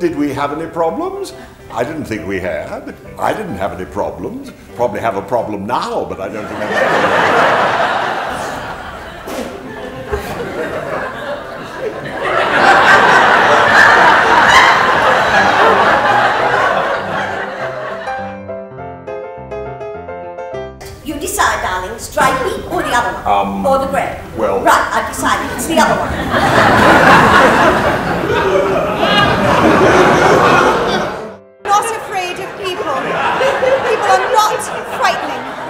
Did we have any problems? I didn't think we had. I didn't have any problems. Probably have a problem now, but I don't think I have. You decide, darling, it's dry meat or the other one, or the bread. Well, right, I've decided it's the other one. Not afraid of people. People are not frightening.